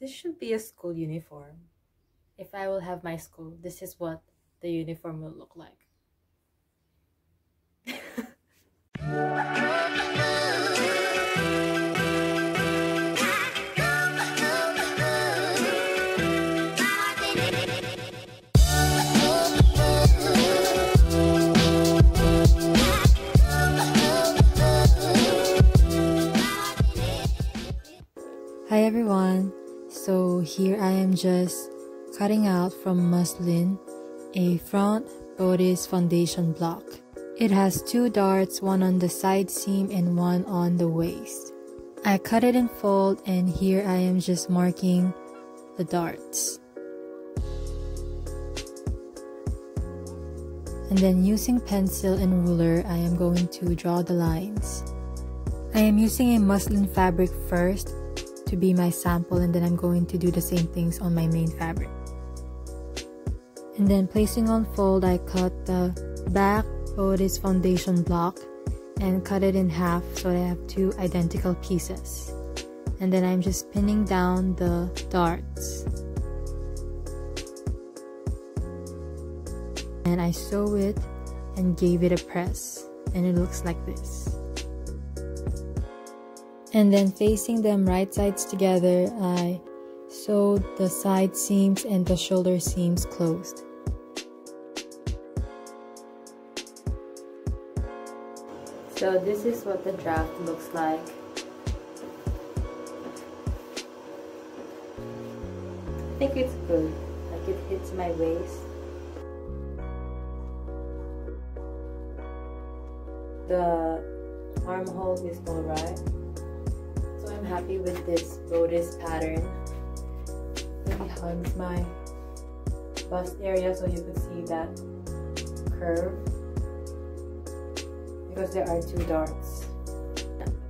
This should be a school uniform. If I will have my school, this is what the uniform will look like. Hi everyone, so here I am just cutting out from muslin a front bodice foundation block. It has two darts, one on the side seam and one on the waist. I cut it in fold and here I am just marking the darts. And then using pencil and ruler, I am going to draw the lines. I am using a muslin fabric first to be my sample, and then I'm going to do the same things on my main fabric. And then placing on fold, I cut the back bodice foundation block and cut it in half so that I have two identical pieces. And then I'm just pinning down the darts. And I sew it and gave it a press, and it looks like this. And then facing them right sides together, I sewed the side seams and the shoulder seams closed. So this is what the draft looks like. I think it's good, like it hits my waist. The armhole is alright. I'm happy with this bodice pattern. It hugs my bust area so you could see that curve because there are two darts.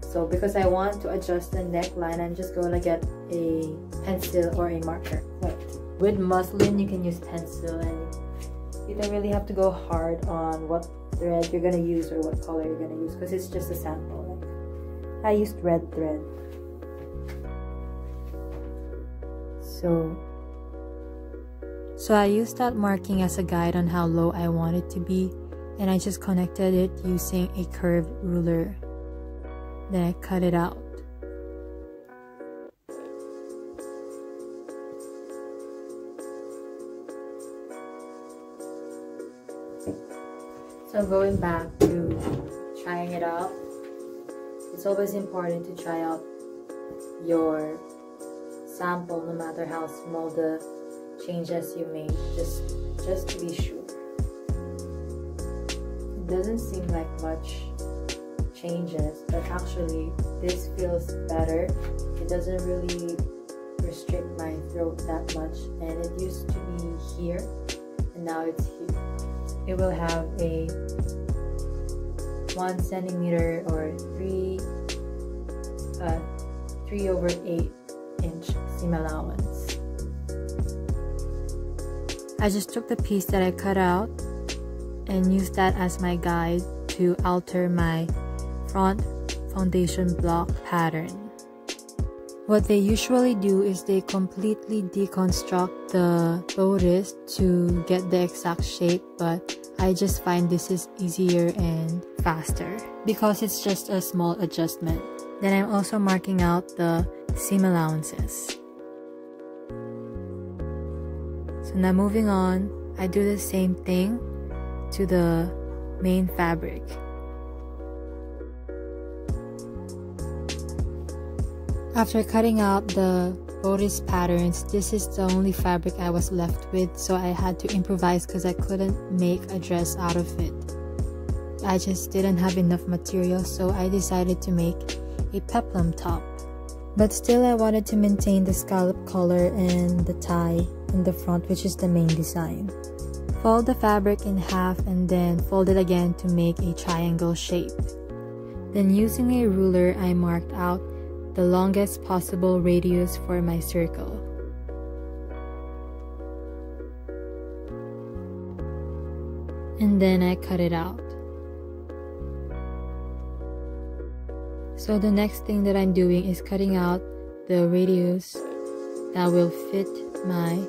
So because I want to adjust the neckline, I'm just going to get a pencil or a marker. But with muslin you can use pencil and you don't really have to go hard on what thread you're going to use or what color you're going to use because it's just a sample. I used red thread. So I used that marking as a guide on how low I want it to be, and I just connected it using a curved ruler. Then I cut it out. So going back to trying it out, it's always important to try out your sample no matter how small the changes you make, just to be sure. It doesn't seem like much changes, but actually this feels better. It doesn't really restrict my throat that much, and it used to be here and now it's here. It will have a 1 centimeter or 3/8 inch seam allowance. I just took the piece that I cut out and used that as my guide to alter my front foundation block pattern. What they usually do is they completely deconstruct the bodice to get the exact shape, but I just find this is easier and faster because it's just a small adjustment. Then I'm also marking out the seam allowances. So now moving on, I do the same thing to the main fabric. After cutting out the bodice patterns, this is the only fabric I was left with, so I had to improvise because I couldn't make a dress out of it. I just didn't have enough material, so I decided to make a peplum top. But still I wanted to maintain the scallop collar and the tie in the front, which is the main design. Fold the fabric in half and then fold it again to make a triangle shape. Then using a ruler, I marked out the longest possible radius for my circle. And then I cut it out. So the next thing that I'm doing is cutting out the radius that will fit my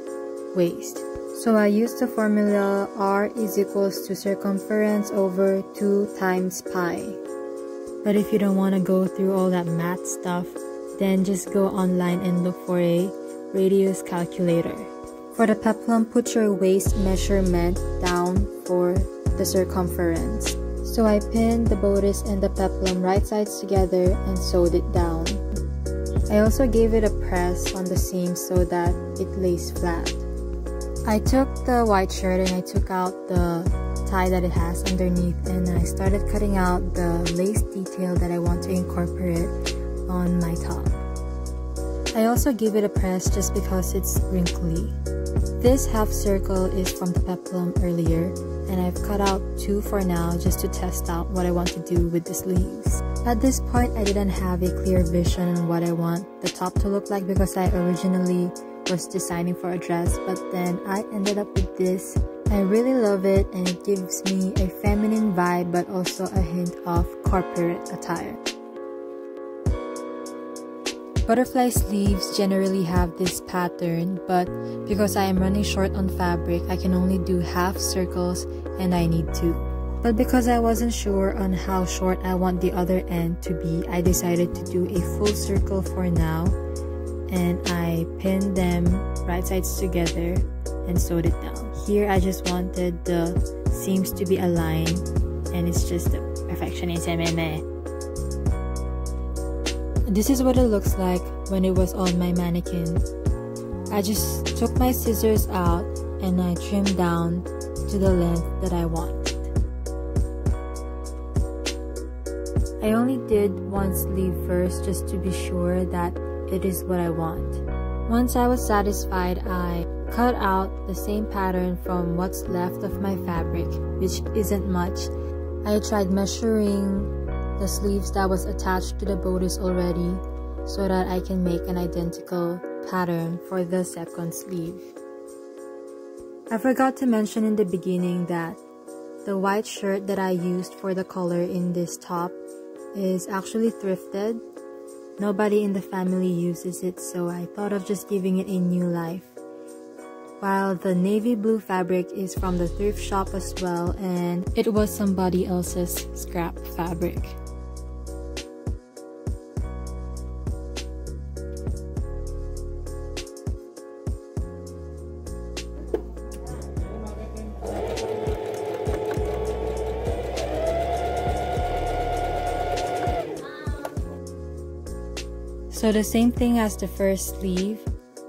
waist. So I used the formula R is equals to circumference over 2 times pi. But if you don't want to go through all that math stuff, then just go online and look for a radius calculator. For the peplum, put your waist measurement down for the circumference. So I pinned the bodice and the peplum right sides together and sewed it down. I also gave it a press on the seam so that it lays flat. I took the white shirt and I took out the tie that it has underneath, and I started cutting out the lace detail that I want to incorporate on my top. I also gave it a press just because it's wrinkly. This half circle is from the peplum earlier, and I've cut out 2 for now just to test out what I want to do with the sleeves. At this point, I didn't have a clear vision on what I want the top to look like because I originally was designing for a dress, but then I ended up with this. I really love it, and it gives me a feminine vibe but also a hint of corporate attire. Butterfly sleeves generally have this pattern, but because I am running short on fabric, I can only do half circles and I need 2. But because I wasn't sure on how short I want the other end to be, I decided to do a full circle for now, and I pinned them right sides together and sewed it down. Here I just wanted the seams to be aligned, and it's just the perfectionism in me. This is what it looks like when it was on my mannequin. I just took my scissors out and I trimmed down to the length that I want. I only did one sleeve first just to be sure that it is what I want. Once I was satisfied, I cut out the same pattern from what's left of my fabric, which isn't much. I tried measuring the sleeves that was attached to the bodice already so that I can make an identical pattern for the second sleeve. I forgot to mention in the beginning that the white shirt that I used for the color in this top is actually thrifted. Nobody in the family uses it, so I thought of just giving it a new life. While the navy blue fabric is from the thrift shop as well, and it was somebody else's scrap fabric. So the same thing as the first sleeve,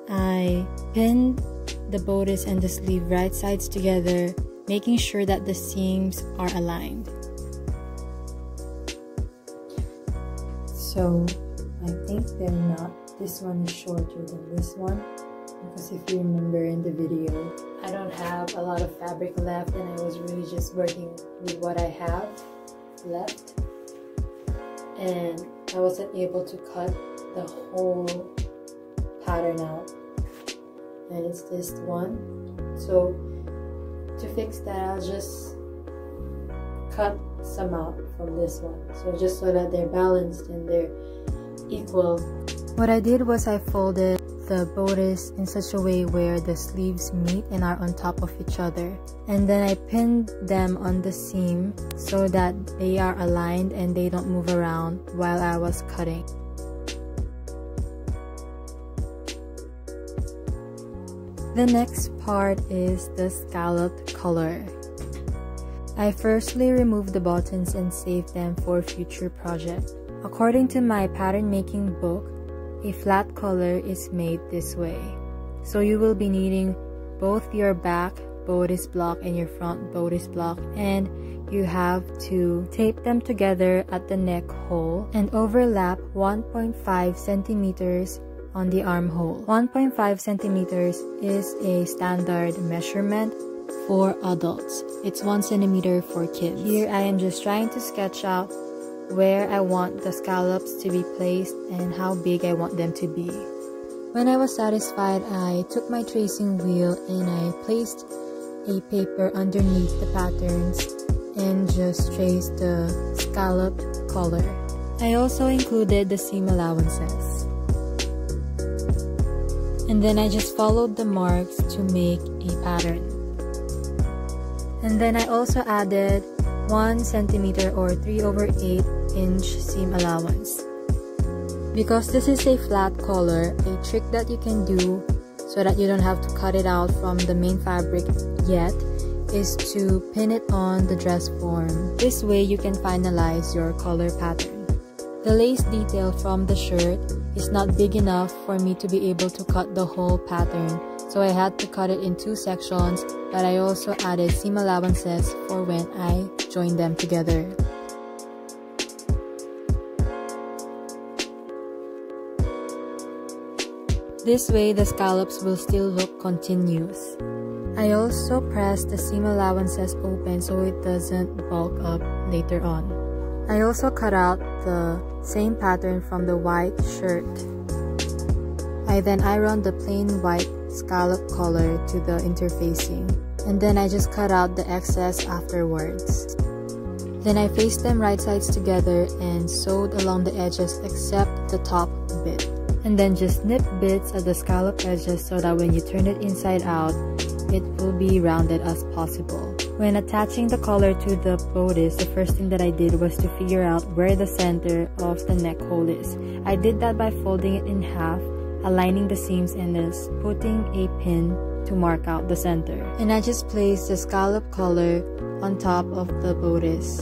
I pinned the bodice and the sleeve right sides together, making sure that the seams are aligned. So I think they're not, this one is shorter than this one, because if you remember in the video, I don't have a lot of fabric left and I was really just working with what I have left, and I wasn't able to cut the whole pattern out. And it's this one. So to fix that, I'll just cut some out from this one, so just so that they're balanced and they're equal. What I did was I folded the bodice in such a way where the sleeves meet and are on top of each other, and then I pinned them on the seam so that they are aligned and they don't move around while I was cutting. The next part is the scalloped collar. I firstly removed the buttons and saved them for future projects. According to my pattern making book, a flat collar is made this way. So you will be needing both your back bodice block and your front bodice block, and you have to tape them together at the neck hole and overlap 1.5 centimeters on the armhole. 1.5 centimeters is a standard measurement for adults. It's 1 centimeter for kids. Here I am just trying to sketch out where I want the scallops to be placed and how big I want them to be. When I was satisfied, I took my tracing wheel and I placed a paper underneath the patterns and just traced the scalloped collar. I also included the seam allowances. and then I just followed the marks to make a pattern. And then I also added 1 centimeter or 3/8 inch seam allowance. Because this is a flat collar, a trick that you can do so that you don't have to cut it out from the main fabric yet is to pin it on the dress form. This way you can finalize your collar pattern. The lace detail from the shirt is not big enough for me to be able to cut the whole pattern, so I had to cut it in 2 sections, but I also added seam allowances for when I join them together. This way the scallops will still look continuous. I also pressed the seam allowances open so it doesn't bulk up later on. I also cut out the same pattern from the white shirt. I then ironed the plain white scallop collar to the interfacing, and then I just cut out the excess afterwards. Then I faced them right sides together and sewed along the edges except the top bit. And then just snip bits at the scallop edges so that when you turn it inside out, it will be rounded as possible. When attaching the collar to the bodice, the first thing that I did was to figure out where the center of the neck hole is. I did that by folding it in half, aligning the seams, and then putting a pin to mark out the center. And I just placed the scallop collar on top of the bodice.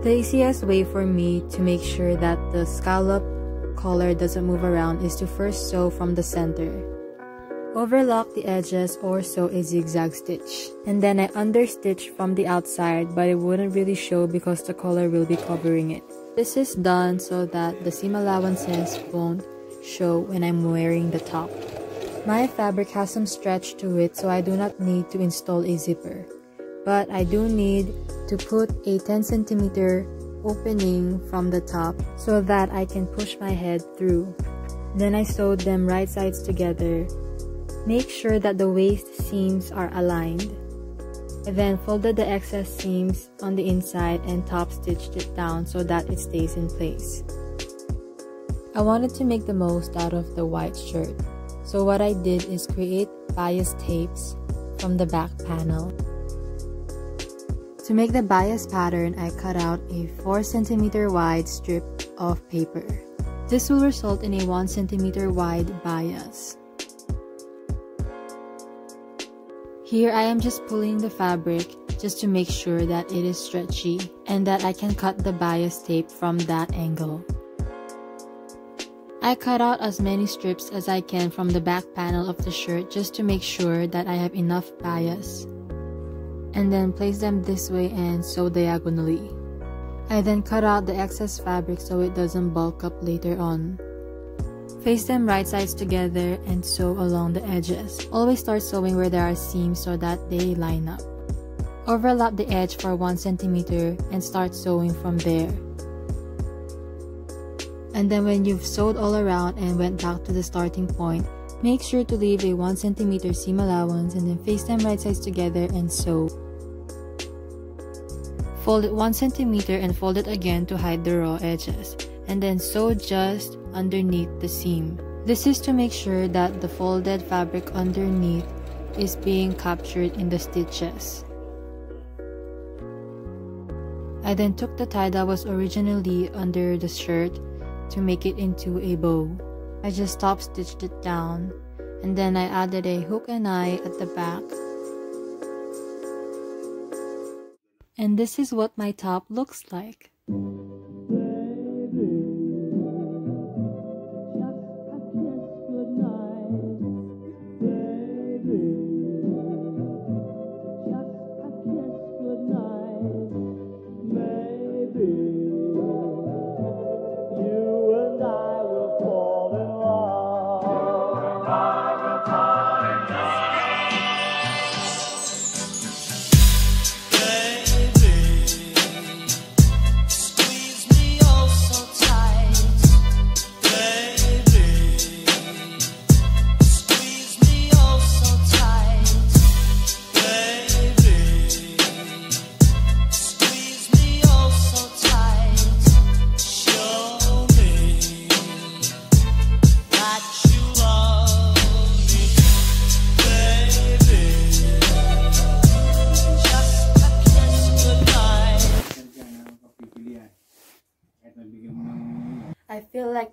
The easiest way for me to make sure that the scallop collar doesn't move around is to first sew from the center. Overlock the edges or sew a zigzag stitch, and then I understitch from the outside, but it wouldn't really show because the collar will be covering it. This is done so that the seam allowances won't show when I'm wearing the top. My fabric has some stretch to it, so I do not need to install a zipper, but I do need to put a 10 centimeter opening from the top so that I can push my head through. Then I sewed them right sides together. Make sure that the waist seams are aligned. I then folded the excess seams on the inside and top stitched it down so that it stays in place. I wanted to make the most out of the white shirt, so what I did is create bias tapes from the back panel. To make the bias pattern, I cut out a 4 cm wide strip of paper. This will result in a 1 cm wide bias. Here I am just pulling the fabric just to make sure that it is stretchy and that I can cut the bias tape from that angle. I cut out as many strips as I can from the back panel of the shirt just to make sure that I have enough bias. And then place them this way and sew diagonally. I then cut out the excess fabric so it doesn't bulk up later on. Face them right sides together and sew along the edges. Always start sewing where there are seams so that they line up. Overlap the edge for 1 cm and start sewing from there. And then when you've sewed all around and went back to the starting point, make sure to leave a 1 cm seam allowance, and then face them right sides together and sew. Fold it 1 cm and fold it again to hide the raw edges, and then sew just underneath the seam. This is to make sure that the folded fabric underneath is being captured in the stitches. I then took the tie that was originally under the shirt to make it into a bow. I just top stitched it down, and then I added a hook and eye at the back. And this is what my top looks like. Sweet.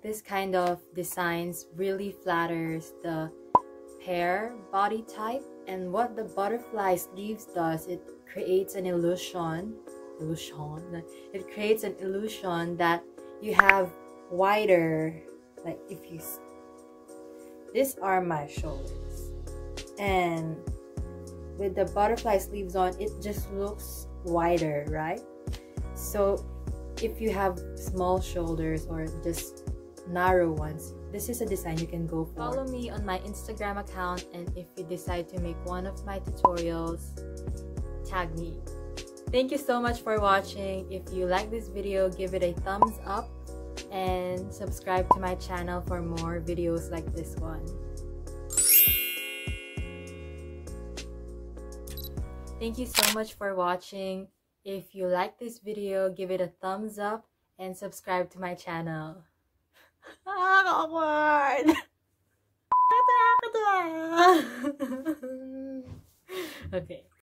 like this kind of designs really flatters the pear body type. And what the butterfly sleeves does, it creates an illusion. It creates an illusion that you have wider, like if you, these are my shoulders, and with the butterfly sleeves on, it just looks wider, right? So if you have small shoulders or just narrow ones, this is a design you can go for. Follow me on my Instagram account, and if you decide to make one of my tutorials, tag me. Thank you so much for watching. If you like this video, give it a thumbs up and subscribe to my channel for more videos like this one. Thank you so much for watching. If you like this video, give it a thumbs up and subscribe to my channel. Okay.